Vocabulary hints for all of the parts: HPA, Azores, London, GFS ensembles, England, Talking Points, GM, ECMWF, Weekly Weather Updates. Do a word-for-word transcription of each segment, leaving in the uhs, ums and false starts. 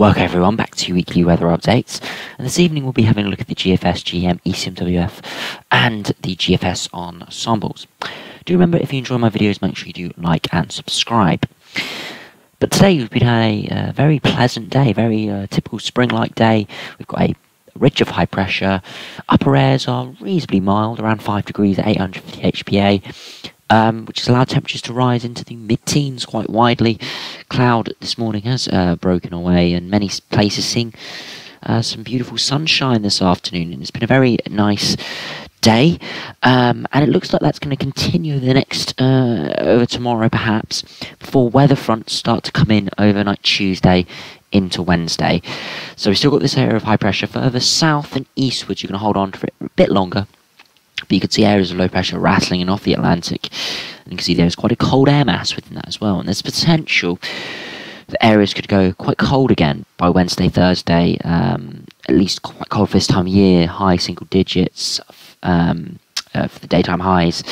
Welcome everyone, back to your weekly weather updates, and this evening we'll be having a look at the G F S, G M, E C M W F and the G F S ensembles. Do remember, if you enjoy my videos, make sure you do like and subscribe. But today we've been a uh, very pleasant day, very uh, typical spring-like day. We've got a ridge of high pressure, upper airs are reasonably mild, around five degrees at eight hundred fifty H P A. Um, which has allowed temperatures to rise into the mid-teens quite widely. Cloud this morning has uh, broken away, and many places seeing uh, some beautiful sunshine this afternoon. And it's been a very nice day, um, and it looks like that's going to continue the next uh, over tomorrow, perhaps, before weather fronts start to come in overnight Tuesday into Wednesday. So we've still got this area of high pressure. Further south and eastwards, you're going to hold on for it for a bit longer. But you could see areas of low pressure rattling in off the Atlantic. And you can see there's quite a cold air mass within that as well. And there's potential that areas could go quite cold again by Wednesday, Thursday, um, at least quite cold for this time of year, high single digits um, uh, for the daytime highs,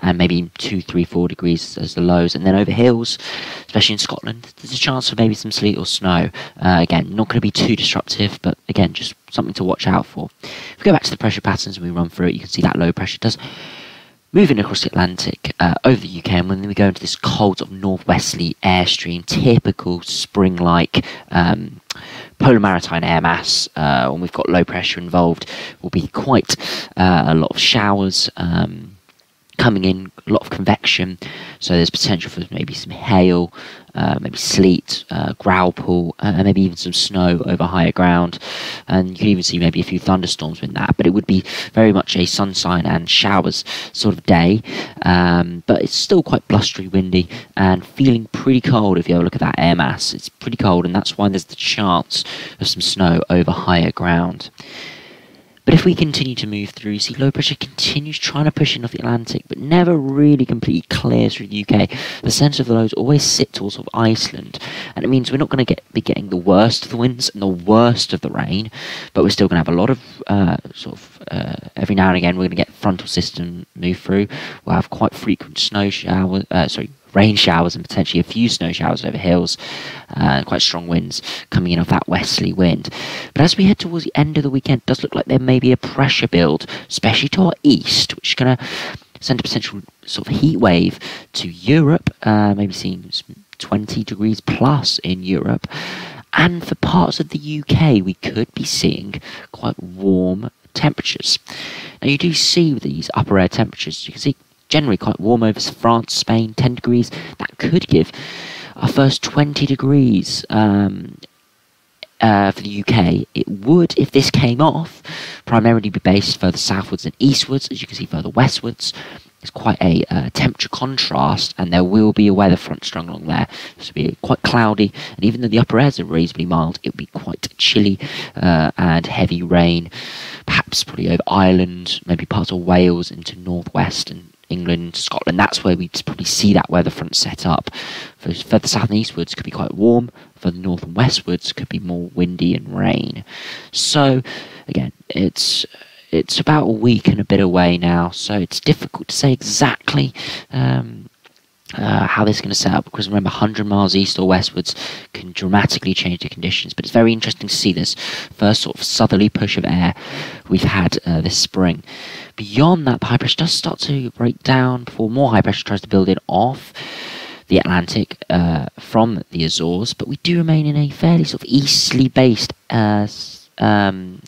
and maybe two, three, four degrees as the lows. And then over hills, especially in Scotland, there's a chance for maybe some sleet or snow. Uh, again, not going to be too disruptive, but again, just something to watch out for. If we go back to the pressure patterns and we run through it, you can see that low pressure does move in across the Atlantic uh, over the U K, and then we go into this cold sort of northwesterly airstream, typical spring-like um, polar maritime air mass. Uh, when we've got low pressure involved, will be quite uh, a lot of showers um, coming in, a lot of convection, so there's potential for maybe some hail, uh, maybe sleet, uh, growlpool, and uh, maybe even some snow over higher ground, and you can even see maybe a few thunderstorms with that. But it would be very much a sunshine and showers sort of day, um, but it's still quite blustery, windy, and feeling pretty cold. If you have a look at that air mass, it's pretty cold, and that's why there's the chance of some snow over higher ground. But if we continue to move through, you see low pressure continues trying to push in off the Atlantic, but never really completely clears through the U K. The centre of the lows always sit towards sort of Iceland, and it means we're not going to get be getting the worst of the winds and the worst of the rain, but we're still going to have a lot of uh, sort of uh, every now and again we're going to get frontal system move through. We'll have quite frequent snow showers, uh, sorry, rain showers, and potentially a few snow showers over hills, uh, quite strong winds coming in off that westerly wind. But as we head towards the end of the weekend, it does look like there may be a pressure build, especially to our east, which is going to send a potential sort of heat wave to Europe, uh, maybe seeing twenty degrees plus in Europe. And for parts of the U K, we could be seeing quite warm temperatures. Now, you do see these upper air temperatures, you can see generally quite warm over France, Spain, ten degrees. That could give our first twenty degrees um, uh, for the U K. It would, if this came off, primarily be based further southwards and eastwards. As you can see, further westwards, it's quite a uh, temperature contrast, and there will be a weather front strung along there. This will be quite cloudy, and even though the upper airs are reasonably mild, it will be quite chilly uh, and heavy rain, perhaps probably over Ireland, maybe parts of Wales into northwest and England, Scotland. That's where we'd probably see that weather front set up. For further south and eastwards could be quite warm, further north and westwards could be more windy and rain. So again, it's it's about a week and a bit away now, so it's difficult to say exactly um, uh, how this is going to set up, because remember, one hundred miles east or westwards can dramatically change the conditions. But it's very interesting to see this first sort of southerly push of air we've had uh, this spring. Beyond that, the high pressure does start to break down before more high pressure tries to build in off the Atlantic uh, from the Azores, but we do remain in a fairly sort of easterly based uh, um,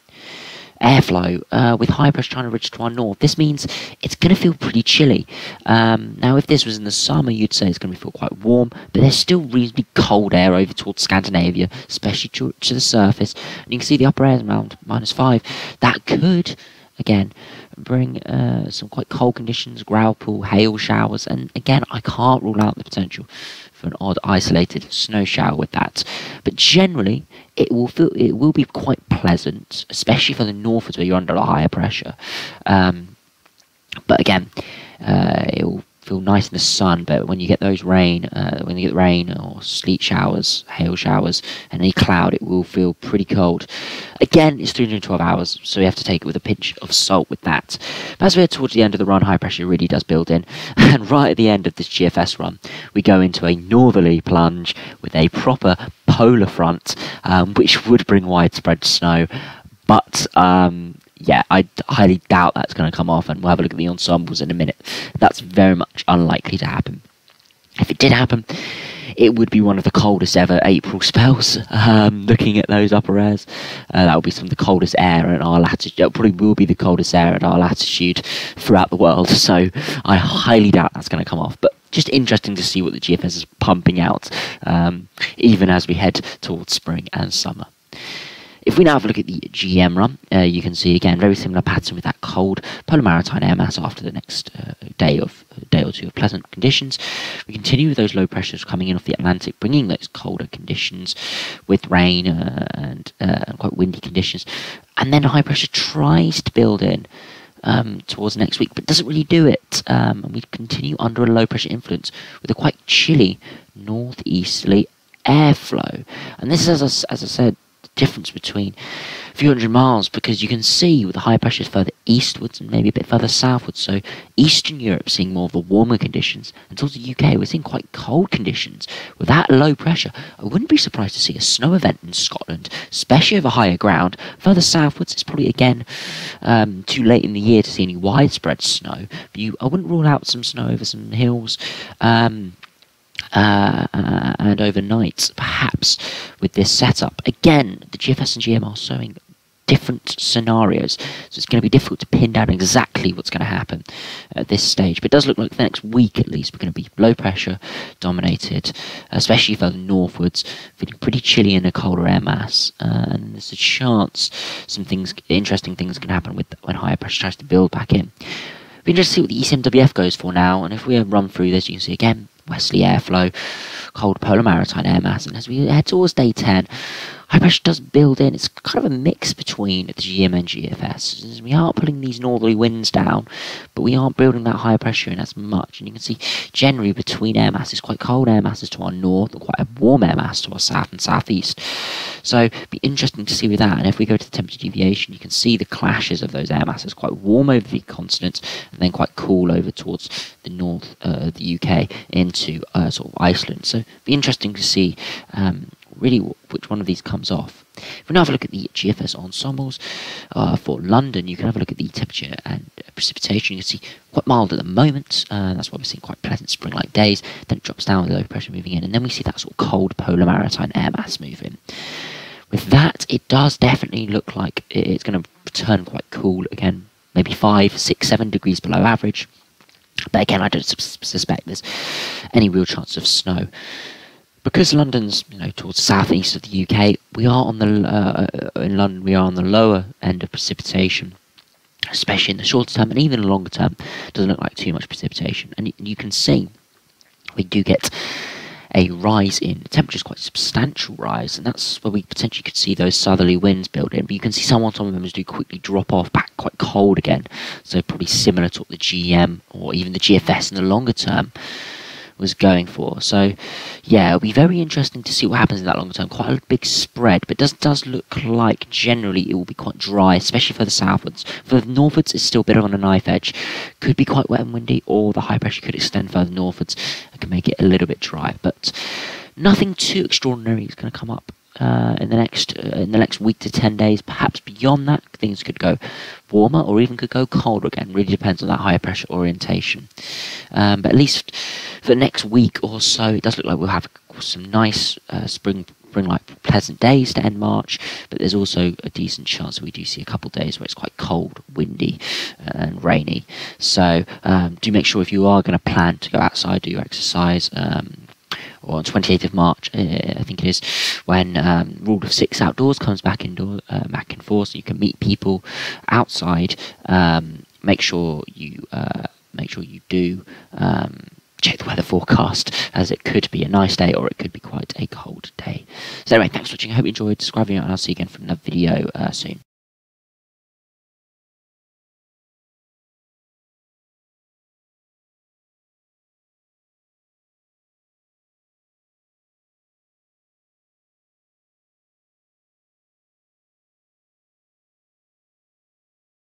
airflow uh, with high pressure trying to ridge to our north. This means it's going to feel pretty chilly. Um, now, if this was in the summer, you'd say it's going to feel quite warm, but there's still reasonably cold air over towards Scandinavia, especially to, to the surface. And you can see the upper air is around minus five. That could, again, bring uh, some quite cold conditions, growlpool, hail showers, and again, I can't rule out the potential for an odd isolated snow shower with that. But generally, it will feel it will be quite pleasant, especially for the northwards where you're under a higher pressure. Um, but again, uh, it will feel nice in the sun, but when you get those rain, uh, when you get rain or sleet showers, hail showers, and any cloud, it will feel pretty cold. Again, it's three hundred twelve hours, so you have to take it with a pinch of salt with that. But as we're towards the end of the run, high pressure really does build in, and right at the end of this G F S run, we go into a northerly plunge with a proper polar front, um, which would bring widespread snow, but um, yeah, I highly doubt that's going to come off, and we'll have a look at the ensembles in a minute. That's very much unlikely to happen. If it did happen, it would be one of the coldest ever April spells. Um, looking at those upper airs, uh, that will be some of the coldest air in our latitude. It probably will be the coldest air at our latitude throughout the world, so I highly doubt that's going to come off. But just interesting to see what the G F S is pumping out, um, even as we head towards spring and summer. If we now have a look at the G M run, uh, you can see again very similar pattern with that cold polar maritime air mass after the next uh, day of day or two of pleasant conditions. We continue with those low pressures coming in off the Atlantic, bringing those colder conditions with rain uh, and uh, quite windy conditions, and then high pressure tries to build in Um, towards next week, but doesn't really do it, um, and we continue under a low pressure influence with a quite chilly northeasterly airflow. And this is, as I, as I said, the difference between a few hundred miles, because you can see with the high pressures further eastwards and maybe a bit further southwards, so Eastern Europe seeing more of the warmer conditions, and towards the U K we're seeing quite cold conditions. With that low pressure, I wouldn't be surprised to see a snow event in Scotland, especially over higher ground. Further southwards, it's probably again um, too late in the year to see any widespread snow, but you, I wouldn't rule out some snow over some hills, um, Uh, uh, and overnight, perhaps, with this setup. Again, the G F S and G M are showing different scenarios, so it's going to be difficult to pin down exactly what's going to happen at this stage. But it does look like the next week, at least, we're going to be low pressure dominated, especially further northwards, feeling pretty chilly in a colder air mass. Uh, and there's a chance some things, interesting things, can happen with when higher pressure tries to build back in. We're interested to see what the E C M W F goes for now, and if we run through this, you can see again westerly airflow, cold polar maritime air mass, and as we head towards day ten, high pressure does build in. It's kind of a mix between the G M and G F S. We are pulling these northerly winds down, but we aren't building that high pressure in as much. And you can see generally between air masses, quite cold air masses to our north, and quite a warm air mass to our south and southeast. So it'd be interesting to see with that. And if we go to the temperature deviation, you can see the clashes of those air masses, quite warm over the continent, and then quite cool over towards the north, uh, the U K, into uh, sort of Iceland. So it'd be interesting to see um, really which one of these comes off. If we now have a look at the G F S ensembles uh, for London, you can have a look at the temperature and precipitation. You can see quite mild at the moment, uh, that's why we're seeing quite pleasant spring-like days, then it drops down with low pressure moving in, and then we see that sort of cold polar maritime air mass move in. With that, it does definitely look like it's going to return quite cool again, maybe five, six, seven degrees below average, but again I don't suspect there's any real chance of snow. Because London's, you know, towards the southeast of the U K, we are on the uh, in London we are on the lower end of precipitation, especially in the shorter term, and even longer term doesn't look like too much precipitation. And you can see we do get a rise in temperatures, quite a substantial rise, and that's where we potentially could see those southerly winds build in. But you can see some of them do quickly drop off back quite cold again, so probably similar to what the G M or even the G F S in the longer term was going for. So yeah, it'll be very interesting to see what happens in that longer term. Quite a big spread, but does does look like generally it will be quite dry, especially for the southwards. For the northwards, it's still a bit on a knife edge. Could be quite wet and windy, or the high pressure could extend further northwards and can make it a little bit dry. But nothing too extraordinary is going to come up uh, in the next uh, in the next week to ten days. Perhaps beyond that, things could go warmer or even could go colder again. Really depends on that higher pressure orientation. Um, but at least for the next week or so, it does look like we'll have some nice uh, spring, spring-like pleasant days to end March, but there's also a decent chance that we do see a couple of days where it's quite cold, windy and rainy. So um, do make sure if you are going to plan to go outside, do your exercise, um, or on twenty-eighth of March, uh, I think it is, when um, rule of six outdoors comes back indoor, uh, back and forth, so you can meet people outside. Um, make sure you uh, make sure you do um, check the weather forecast, as it could be a nice day or it could be quite a cold day. So anyway, thanks for watching. I hope you enjoyed. Subscribe, and I'll see you again for another video uh, soon.